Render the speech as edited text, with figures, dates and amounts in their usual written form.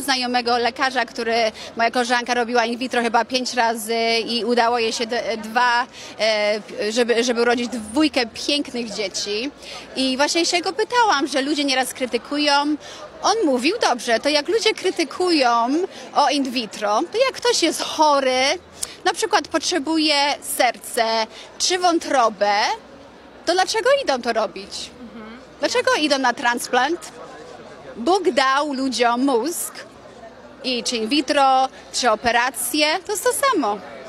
Znajomego lekarza, który moja koleżanka robiła in vitro chyba 5 razy i udało jej się żeby urodzić dwójkę pięknych dzieci. I właśnie się go pytałam, że ludzie nieraz krytykują. On mówił, dobrze, to jak ludzie krytykują o in vitro, to jak ktoś jest chory, na przykład potrzebuje serce czy wątrobę, to dlaczego idą to robić? Dlaczego idą na transplant? Bóg dał ludziom mózg i czy in vitro, czy operacje, to jest to samo.